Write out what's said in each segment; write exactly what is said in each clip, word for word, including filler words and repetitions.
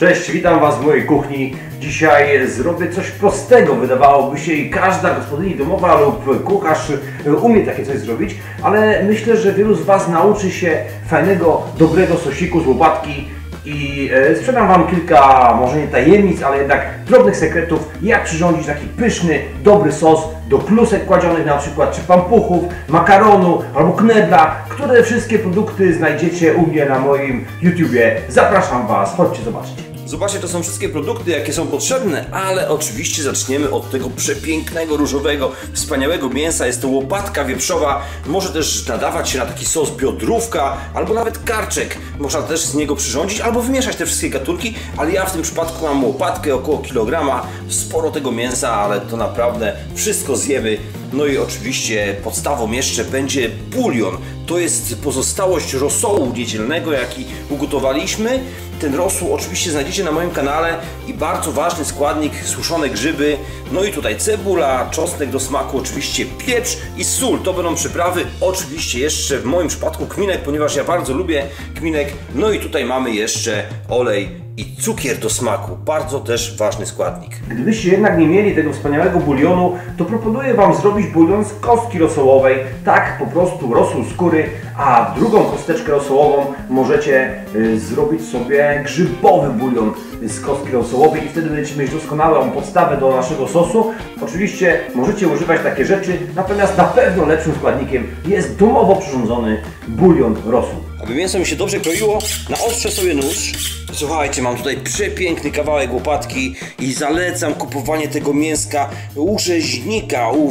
Cześć, witam Was w mojej kuchni. Dzisiaj zrobię coś prostego, wydawałoby się, i każda gospodyni domowa lub kucharz umie takie coś zrobić, ale myślę, że wielu z Was nauczy się fajnego, dobrego sosiku z łopatki i sprzedam Wam kilka, może nie tajemnic, ale jednak drobnych sekretów, jak przyrządzić taki pyszny, dobry sos do klusek kładzionych na przykład, czy pampuchów, makaronu albo knedla, które wszystkie produkty znajdziecie u mnie na moim YouTubie. Zapraszam Was, chodźcie zobaczyć. Zobaczcie, to są wszystkie produkty, jakie są potrzebne, ale oczywiście zaczniemy od tego przepięknego, różowego, wspaniałego mięsa. Jest to łopatka wieprzowa, może też nadawać się na taki sos biodrówka, albo nawet karczek. Można też z niego przyrządzić, albo wymieszać te wszystkie gatunki, ale ja w tym przypadku mam łopatkę około kilograma, sporo tego mięsa, ale to naprawdę wszystko zjemy. No i oczywiście podstawą jeszcze będzie bulion. To jest pozostałość rosołu niedzielnego, jaki ugotowaliśmy. Ten rosół oczywiście znajdziecie na moim kanale i bardzo ważny składnik, suszone grzyby. No i tutaj cebula, czosnek do smaku, oczywiście pieprz i sól. To będą przyprawy, oczywiście jeszcze w moim przypadku kminek, ponieważ ja bardzo lubię kminek. No i tutaj mamy jeszcze olej i cukier do smaku, bardzo też ważny składnik. Gdybyście jednak nie mieli tego wspaniałego bulionu, to proponuję Wam zrobić bulion z kostki rosołowej, tak po prostu rosół z kury, a drugą kosteczkę rosołową możecie y, zrobić sobie grzybowy bulion z kostki rosołowej i wtedy będziecie mieć doskonałą podstawę do naszego sosu. Oczywiście możecie używać takie rzeczy, natomiast na pewno lepszym składnikiem jest domowo przyrządzony bulion rosół. Aby mięso mi się dobrze kroiło, naostrzę sobie nóż. Słuchajcie, mam tutaj przepiękny kawałek łopatki i zalecam kupowanie tego mięska u rzeźnika, u,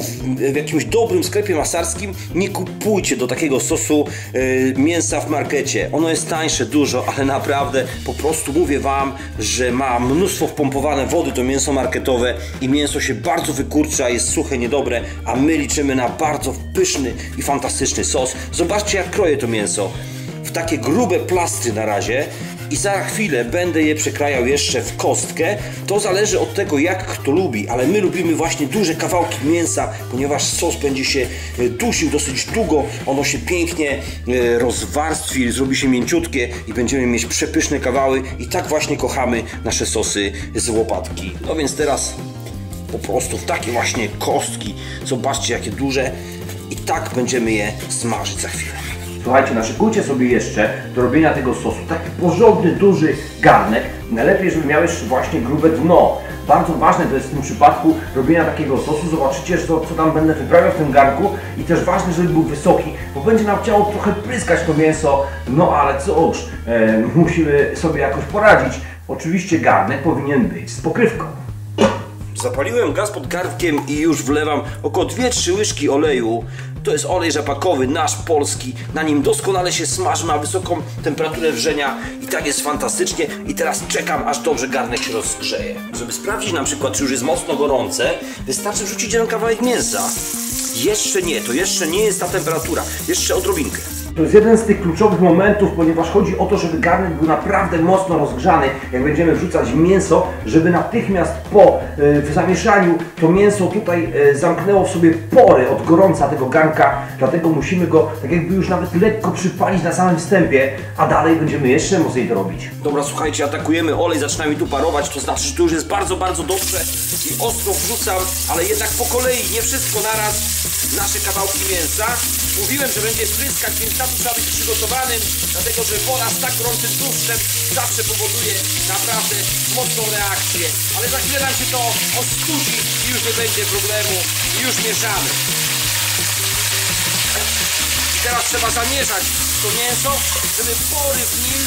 w jakimś dobrym sklepie masarskim. Nie kupujcie do takiego sosu y, mięsa w markecie. Ono jest tańsze dużo, ale naprawdę po prostu mówię Wam, że ma mnóstwo wpompowane wody to mięso marketowe i mięso się bardzo wykurcza, jest suche, niedobre, a my liczymy na bardzo pyszny i fantastyczny sos. Zobaczcie, jak kroję to mięso w takie grube plastry na razie. I za chwilę będę je przekrajał jeszcze w kostkę. To zależy od tego, jak kto lubi, ale my lubimy właśnie duże kawałki mięsa, ponieważ sos będzie się dusił dosyć długo, ono się pięknie rozwarstwi, zrobi się mięciutkie i będziemy mieć przepyszne kawały i tak właśnie kochamy nasze sosy z łopatki. No więc teraz po prostu w takie właśnie kostki, zobaczcie jakie duże, i tak będziemy je smażyć za chwilę. Słuchajcie, naszykujcie sobie jeszcze do robienia tego sosu taki porządny, duży garnek. Najlepiej, żeby miał jeszcze właśnie grube dno. Bardzo ważne to jest w tym przypadku robienia takiego sosu. Zobaczycie, co, co tam będę wyprawiał w tym garnku. I też ważne, żeby był wysoki, bo będzie nam chciało trochę pryskać to mięso. No ale cóż, e, musimy sobie jakoś poradzić. Oczywiście garnek powinien być z pokrywką. Zapaliłem gaz pod garnkiem i już wlewam około dwie trzy łyżki oleju. To jest olej rzepakowy, nasz polski. Na nim doskonale się smaży, ma wysoką temperaturę wrzenia i tak jest fantastycznie. I teraz czekam, aż dobrze garnek się rozgrzeje. Żeby sprawdzić na przykład, czy już jest mocno gorące, wystarczy wrzucić jeden kawałek mięsa. Jeszcze nie, to jeszcze nie jest ta temperatura. Jeszcze odrobinkę. To jest jeden z tych kluczowych momentów, ponieważ chodzi o to, żeby garnek był naprawdę mocno rozgrzany. Jak będziemy wrzucać mięso, żeby natychmiast po y, zamieszaniu to mięso tutaj y, zamknęło w sobie pory od gorąca tego garnka. Dlatego musimy go tak jakby już nawet lekko przypalić na samym wstępie, a dalej będziemy jeszcze mocniej to robić. Dobra, słuchajcie, atakujemy olej, zaczyna mi tu parować, to znaczy, że to już jest bardzo, bardzo dobrze i ostro wrzucam, ale jednak po kolei, nie wszystko naraz. Nasze kawałki mięsa. Mówiłem, że będzie pryskać, więc tam trzeba być przygotowanym, dlatego że woda z tak gorącym tłuszczem zawsze powoduje naprawdę mocną reakcję. Ale za chwilę nam się to ostudzi i już nie będzie problemu. Już mieszamy. I teraz trzeba zamierzać to mięso, żeby pory w nim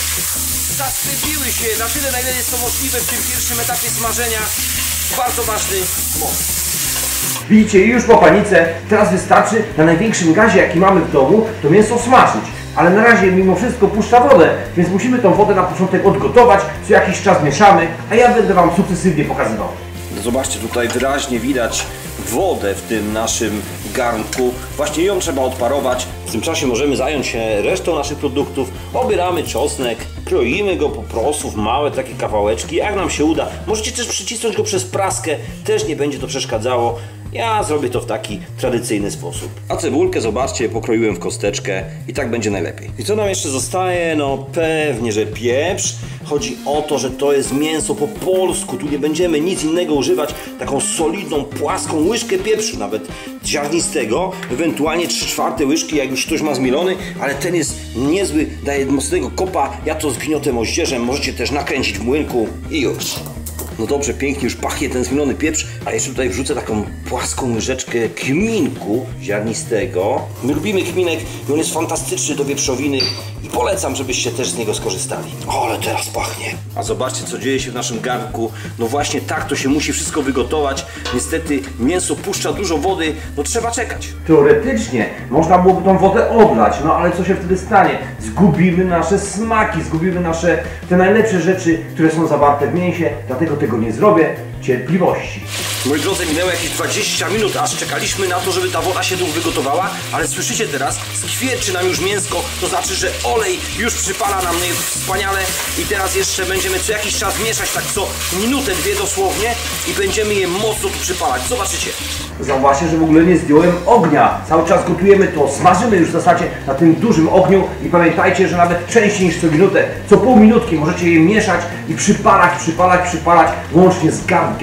zasypiły się na tyle, na ile jest to możliwe w tym pierwszym etapie smażenia. Bardzo ważny moment. Widzicie, już po panice, teraz wystarczy na największym gazie, jaki mamy w domu, to mięso smażyć. Ale na razie mimo wszystko puszcza wodę, więc musimy tą wodę na początek odgotować, co jakiś czas mieszamy, a ja będę Wam sukcesywnie pokazywał. Zobaczcie, tutaj wyraźnie widać wodę w tym naszym garnku. Właśnie ją trzeba odparować. W tym czasie możemy zająć się resztą naszych produktów. Obieramy czosnek, kroimy go po prostu w małe takie kawałeczki, jak nam się uda. Możecie też przycisnąć go przez praskę, też nie będzie to przeszkadzało. Ja zrobię to w taki tradycyjny sposób. A cebulkę, zobaczcie, pokroiłem w kosteczkę i tak będzie najlepiej. I co nam jeszcze zostaje? No pewnie, że pieprz. Chodzi o to, że to jest mięso po polsku. Tu nie będziemy nic innego używać. Taką solidną, płaską łyżkę pieprzu, nawet ziarnistego. Ewentualnie trzy czwarte łyżki, jak już ktoś ma zmielony. Ale ten jest niezły, daje mocnego kopa. Ja to zgniotę moździerzem. Możecie też nakręcić w młynku i już. No dobrze, pięknie już pachnie ten zmielony pieprz, a jeszcze tutaj wrzucę taką płaską łyżeczkę kminku ziarnistego. My lubimy kminek i on jest fantastyczny do wieprzowiny i polecam, żebyście też z niego skorzystali. O, ale teraz pachnie. A zobaczcie, co dzieje się w naszym garnku. No właśnie tak to się musi wszystko wygotować. Niestety mięso puszcza dużo wody, no trzeba czekać. Teoretycznie można byłoby tą wodę odlać, no ale co się wtedy stanie? Zgubimy nasze smaki, zgubimy nasze te najlepsze rzeczy, które są zawarte w mięsie, dlatego te Tego nie zrobię. Cierpliwości. Moi drodzy, minęło jakieś dwadzieścia minut, aż czekaliśmy na to, żeby ta woda się tu wygotowała, ale słyszycie teraz, skwierczy nam już mięsko, to znaczy, że olej już przypala nam, jest wspaniale i teraz jeszcze będziemy co jakiś czas mieszać, tak co minutę, dwie dosłownie i będziemy je mocno tu przypalać. Zobaczycie. Zauważcie, że w ogóle nie zdjąłem ognia. Cały czas gotujemy to, smażymy już w zasadzie na tym dużym ogniu i pamiętajcie, że nawet częściej niż co minutę, co pół minutki możecie je mieszać i przypalać, przypalać, przypalać, łącznie z garnkiem.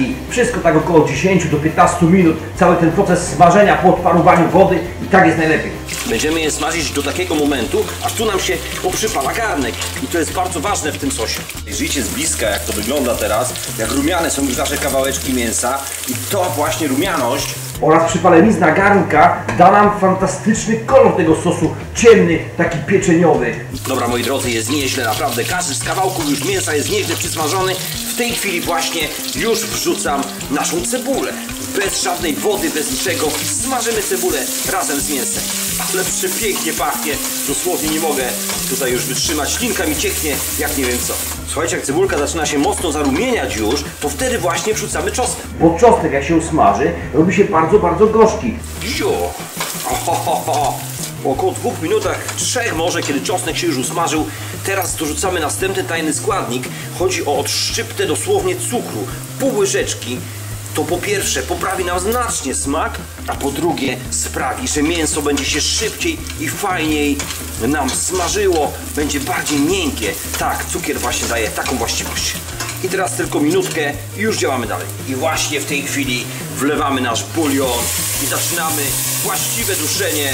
I wszystko tak około dziesięć do piętnastu minut. Cały ten proces smażenia po odparowaniu wody i tak jest najlepiej. Będziemy je smażyć do takiego momentu, aż tu nam się poprzypala garnek. I to jest bardzo ważne w tym sosie. Zajrzyjcie z bliska, jak to wygląda teraz, jak rumiane są już nasze kawałeczki mięsa. I to właśnie rumianość oraz przypalenizna garnka da nam fantastyczny kolor tego sosu, ciemny, taki pieczeniowy. Dobra, moi drodzy, jest nieźle, naprawdę. Każdy z kawałków już mięsa jest nieźle przysmażony. W tej chwili właśnie już wrzucam naszą cebulę. Bez żadnej wody, bez niczego smażymy cebulę razem z mięsem. Ale przepięknie pachnie, dosłownie nie mogę tutaj już wytrzymać, ślinka mi cieknie, jak nie wiem co. Słuchajcie, jak cebulka zaczyna się mocno zarumieniać już, to wtedy właśnie wrzucamy czosnek. Bo czosnek, jak się usmaży, robi się bardzo, bardzo gorzki. Jo! Ohohoho. Po około dwóch minutach, trzech może, kiedy czosnek się już usmażył, teraz dorzucamy następny tajny składnik. Chodzi o odszczyptę dosłownie cukru, pół łyżeczki. To po pierwsze poprawi nam znacznie smak, a po drugie sprawi, że mięso będzie się szybciej i fajniej nam smażyło, będzie bardziej miękkie. Tak, cukier właśnie daje taką właściwość. I teraz tylko minutkę i już działamy dalej. I właśnie w tej chwili wlewamy nasz bulion i zaczynamy właściwe duszenie.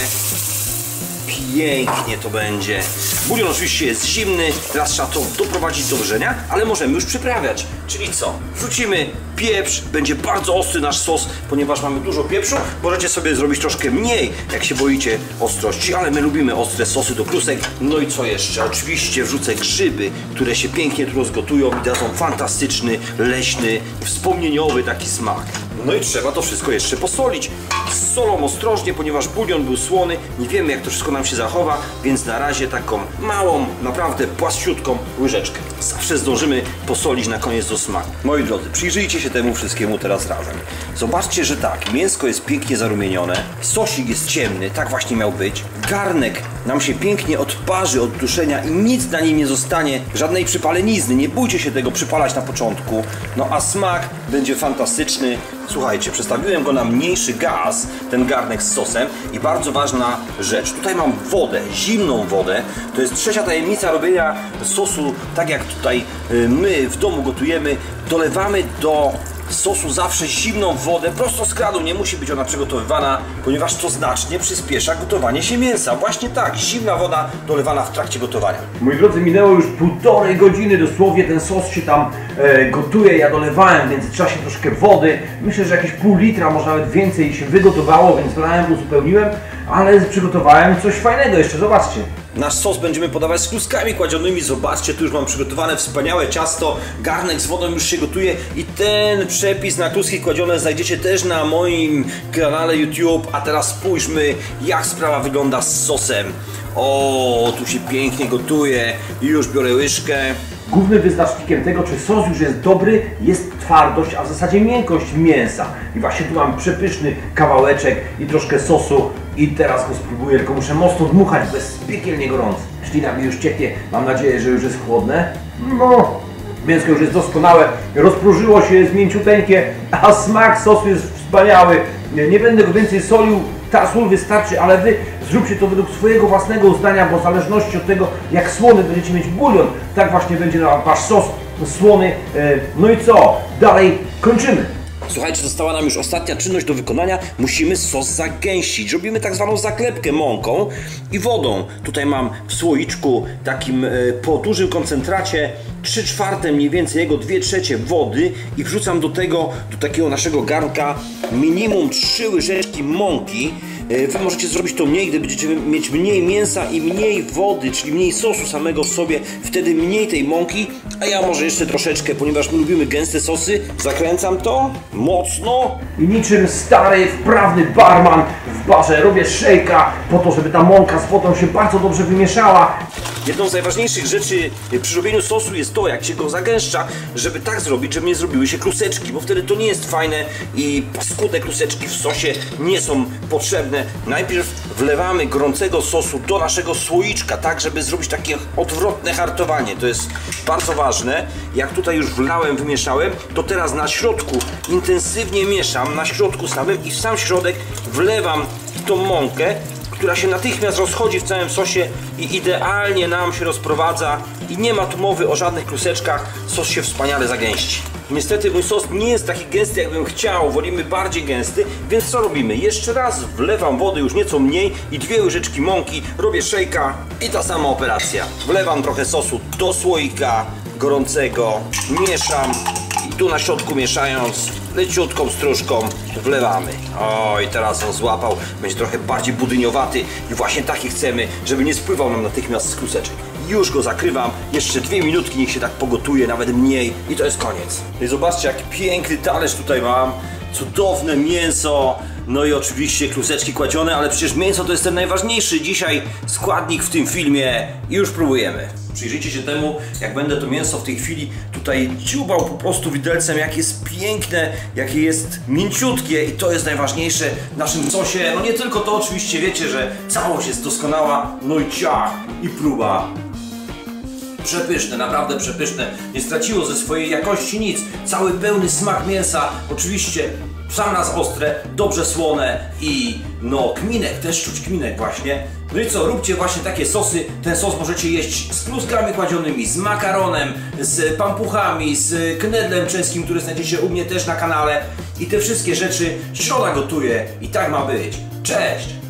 Pięknie to będzie. Bulion oczywiście jest zimny, teraz trzeba to doprowadzić do wrzenia, ale możemy już przyprawiać. Czyli co? Wrzucimy pieprz, będzie bardzo ostry nasz sos, ponieważ mamy dużo pieprzu. Możecie sobie zrobić troszkę mniej, jak się boicie ostrości, ale my lubimy ostre sosy do krusek. No i co jeszcze? Oczywiście wrzucę grzyby, które się pięknie tu rozgotują i dadzą fantastyczny, leśny, wspomnieniowy taki smak. No i trzeba to wszystko jeszcze posolić. Z solą ostrożnie, ponieważ bulion był słony, nie wiemy, jak to wszystko nam się zachowa, więc na razie taką małą, naprawdę płasciutką łyżeczkę. Zawsze zdążymy posolić na koniec do smaku. Moi drodzy, przyjrzyjcie się temu wszystkiemu teraz razem. Zobaczcie, że tak, mięsko jest pięknie zarumienione, sosik jest ciemny, tak właśnie miał być, garnek nam się pięknie odparzy od duszenia i nic na nim nie zostanie, żadnej przypalenizny, nie bójcie się tego przypalać na początku, no a smak będzie fantastyczny. Słuchajcie, przestawiłem go na mniejszy gaz, ten garnek z sosem i bardzo ważna rzecz, tutaj mam wodę, zimną wodę, to jest trzecia tajemnica robienia sosu, tak jak tutaj my w domu gotujemy, dolewamy do sosu zawsze zimną wodę, prosto z kranu, nie musi być ona przygotowywana, ponieważ to znacznie przyspiesza gotowanie się mięsa. Właśnie tak, zimna woda dolewana w trakcie gotowania. Moi drodzy, minęło już półtorej godziny dosłownie, ten sos się tam e, gotuje, ja dolewałem w międzyczasie troszkę wody, myślę, że jakieś pół litra, może nawet więcej się wygotowało, więc dolałem, uzupełniłem, ale przygotowałem coś fajnego jeszcze, zobaczcie. Nasz sos będziemy podawać z kluskami kładzionymi. Zobaczcie, tu już mam przygotowane wspaniałe ciasto. Garnek z wodą już się gotuje. I ten przepis na kluski kładzione znajdziecie też na moim kanale YouTube. A teraz spójrzmy, jak sprawa wygląda z sosem. O, tu się pięknie gotuje. Już biorę łyżkę. Głównym wyznacznikiem tego, czy sos już jest dobry, jest twardość, a w zasadzie miękkość mięsa. I właśnie tu mam przepyszny kawałeczek i troszkę sosu. I teraz go spróbuję, tylko muszę mocno dmuchać, bo jest piekielnie gorący. Ślina mi już cieknie, mam nadzieję, że już jest chłodne. No, mięsko już jest doskonałe, rozpróżyło się, jest mięciuteńkie, a smak sosu jest wspaniały. Nie będę go więcej solił, ta sól wystarczy, ale Wy zróbcie to według swojego własnego uznania, bo w zależności od tego, jak słony będziecie mieć bulion, tak właśnie będzie na Wasz sos słony. No i co? Dalej kończymy. Słuchajcie, została nam już ostatnia czynność do wykonania. Musimy sos zagęścić. Robimy tak zwaną zaklepkę mąką i wodą. Tutaj mam w słoiczku takim po dużym koncentracie trzy czwarte mniej więcej jego, dwie trzecie wody i wrzucam do tego, do takiego naszego garnka minimum trzy łyżeczki mąki. Wy możecie zrobić to mniej, gdy będziecie mieć mniej mięsa i mniej wody, czyli mniej sosu samego w sobie, wtedy mniej tej mąki, a ja może jeszcze troszeczkę, ponieważ my lubimy gęste sosy. Zakręcam to mocno. I niczym stary, wprawny barman w barze robię szejka po to, żeby ta mąka z wodą się bardzo dobrze wymieszała. Jedną z najważniejszych rzeczy przy robieniu sosu jest to, jak się go zagęszcza, żeby tak zrobić, żeby nie zrobiły się kluseczki, bo wtedy to nie jest fajne i paskudne kluseczki w sosie nie są potrzebne. Najpierw wlewamy gorącego sosu do naszego słoiczka, tak żeby zrobić takie odwrotne hartowanie. To jest bardzo ważne. Jak tutaj już wlałem, wymieszałem, to teraz na środku intensywnie mieszam, na środku samym i w sam środek wlewam tą mąkę, która się natychmiast rozchodzi w całym sosie i idealnie nam się rozprowadza i nie ma tu mowy o żadnych kluseczkach, sos się wspaniale zagęści. Niestety mój sos nie jest taki gęsty, jakbym chciał, wolimy bardziej gęsty, więc co robimy? Jeszcze raz wlewam wody już nieco mniej i dwie łyżeczki mąki, robię szejka i ta sama operacja. Wlewam trochę sosu do słoika gorącego, mieszam i tu na środku mieszając leciutką stróżką wlewamy. Oj, teraz on złapał, będzie trochę bardziej budyniowaty i właśnie taki chcemy, żeby nie spływał nam natychmiast z kluseczek. Już go zakrywam, jeszcze dwie minutki niech się tak pogotuje, nawet mniej i to jest koniec. I zobaczcie, jaki piękny talerz tutaj mam, cudowne mięso, no i oczywiście kluseczki kładzione, ale przecież mięso to jest ten najważniejszy dzisiaj składnik w tym filmie i już próbujemy. Przyjrzyjcie się temu, jak będę to mięso w tej chwili tutaj dziubał po prostu widelcem, jakie jest piękne, jakie jest mięciutkie i to jest najważniejsze w naszym sosie. No nie tylko to, oczywiście wiecie, że całość jest doskonała, no i ciach i próba. Przepyszne, naprawdę przepyszne, nie straciło ze swojej jakości nic, cały pełny smak mięsa, oczywiście sam raz ostre, dobrze słone i no kminek, też czuć kminek właśnie. No i co, róbcie właśnie takie sosy, ten sos możecie jeść z pluskami kładzionymi, z makaronem, z pampuchami, z knedlem czeskim, który znajdziecie u mnie też na kanale i te wszystkie rzeczy Środa gotuje i tak ma być. Cześć!